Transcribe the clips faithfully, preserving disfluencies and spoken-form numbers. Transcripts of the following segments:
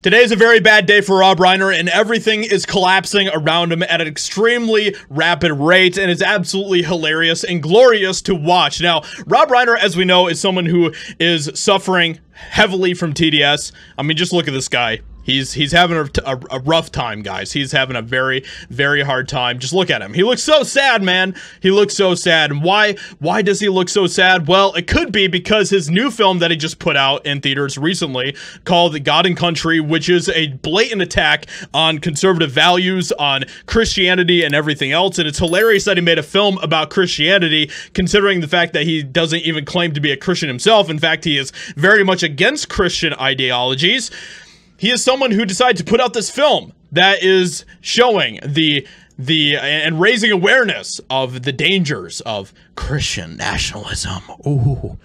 Today is a very bad day for Rob Reiner, and everything is collapsing around him at an extremely rapid rate, and it's absolutely hilarious and glorious to watch. Now, Rob Reiner, as we know, is someone who is suffering heavily from T D S. I mean, just look at this guy. He's he's having a, a, a rough time, guys. He's having a very, very hard time. Just look at him. He looks so sad, man. He looks so sad. And why, why does he look so sad? Well, it could be because his new film that he just put out in theaters recently called God and Country, which is a blatant attack on conservative values, on Christianity and everything else. And it's hilarious that he made a film about Christianity, considering the fact that he doesn't even claim to be a Christian himself. In fact, he is very much against Christian ideologies. He is someone who decided to put out this film that is showing the the and raising awareness of the dangers of Christian nationalism. Ooh,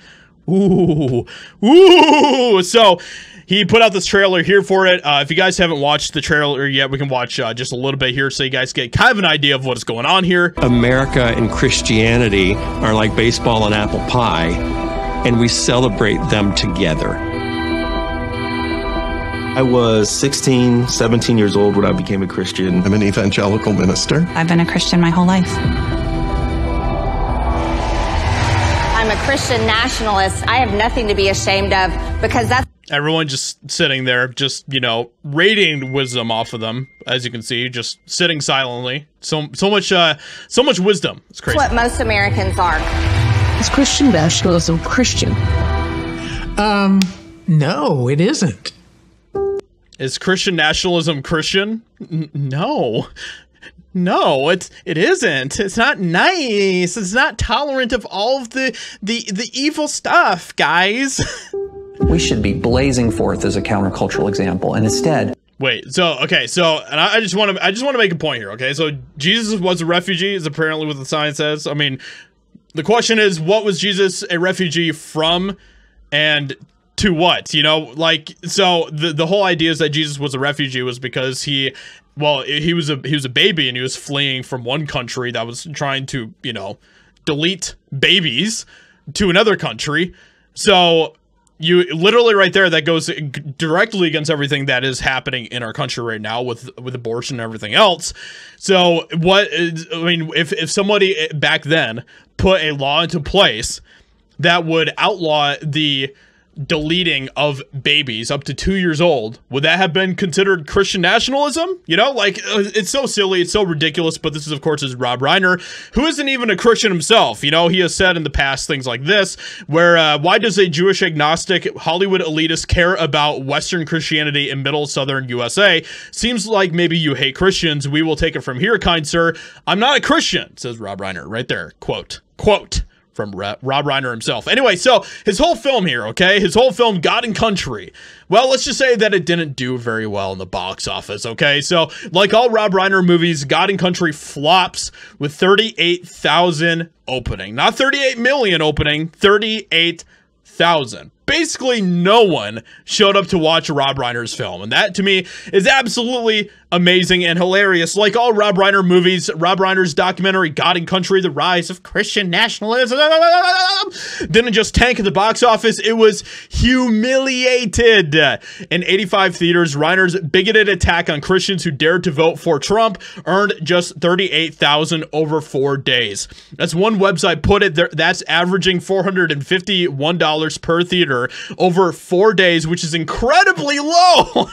ooh, ooh. So he put out this trailer here for it. Uh, if you guys haven't watched the trailer yet, we can watch uh, just a little bit here so you guys get kind of an idea of what's going on here. America and Christianity are like baseball and apple pie, and we celebrate them together. I was sixteen, seventeen years old when I became a Christian. I'm an evangelical minister. I've been a Christian my whole life. I'm a Christian nationalist. I have nothing to be ashamed of because that's... Everyone just sitting there, just, you know, radiating wisdom off of them, as you can see, just sitting silently. So, so much, uh, so much wisdom. It's crazy. That's what most Americans are. Is Christian nationalism Christian? Um, no, it isn't. Is Christian nationalism Christian? N no. No, it's, it isn't. It's not nice. It's not tolerant of all of the, the, the evil stuff, guys. We should be blazing forth as a countercultural example, and instead... Wait, so, okay, so, and I, I just want to, I just want to make a point here, okay? So, Jesus was a refugee, is apparently what the sign says. I mean, the question is, what was Jesus a refugee from, and... to what, you know, like, so the the whole idea is that Jesus was a refugee was because he, well, he was a he was a baby and he was fleeing from one country that was trying to, you know, delete babies to another country. So you literally right there, that goes directly against everything that is happening in our country right now with with abortion and everything else. So what is, I mean, if if somebody back then put a law into place that would outlaw the deleting of babies up to two years old, would that have been considered Christian nationalism? You know, like, it's so silly, it's so ridiculous. But this is, of course, is Rob Reiner, who isn't even a Christian himself. You know, he has said in the past things like this, where uh, why does a Jewish agnostic Hollywood elitist care about Western Christianity in middle southern U S A? Seems like maybe you hate Christians. We will take it from here, kind sir. I'm not a Christian, says Rob Reiner right there. Quote, quote. From Rob Reiner himself. Anyway, so his whole film here, okay? His whole film, God and Country. Well, let's just say that it didn't do very well in the box office, okay? So, like all Rob Reiner movies, God and Country flops with thirty-eight thousand opening. Not thirty-eight million opening, thirty-eight thousand. Basically, no one showed up to watch Rob Reiner's film, and that, to me, is absolutely amazing and hilarious. Like all Rob Reiner movies, Rob Reiner's documentary, God and Country, The Rise of Christian Nationalism, didn't just tank at the box office, it was humiliated. In eighty-five theaters, Reiner's bigoted attack on Christians who dared to vote for Trump earned just thirty-eight thousand over four days. As one website put it, that's averaging four hundred fifty-one dollars per theater over four days, which is incredibly low.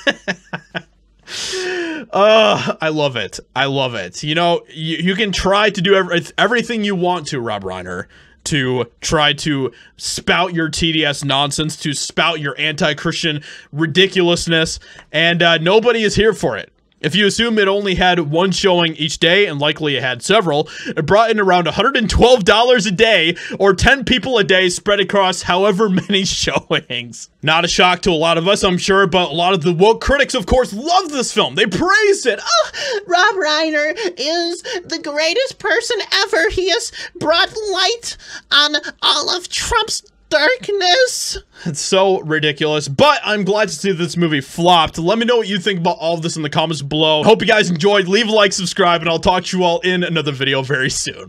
uh, I love it. I love it. You know, you, you can try to do every, everything you want to, Rob Reiner, to try to spout your T D S nonsense, to spout your anti-Christian ridiculousness, and uh, nobody is here for it. If you assume it only had one showing each day, and likely it had several, it brought in around one hundred twelve dollars a day, or ten people a day spread across however many showings. Not a shock to a lot of us, I'm sure, but a lot of the woke critics, of course, love this film. They praise it. Oh, Rob Reiner is the greatest person ever. He has brought light on all of Trump's darkness. It's so ridiculous, but I'm glad to see this movie flopped. Let me know what you think about all of this in the comments below. Hope you guys enjoyed. Leave a like, subscribe, and I'll talk to you all in another video very soon.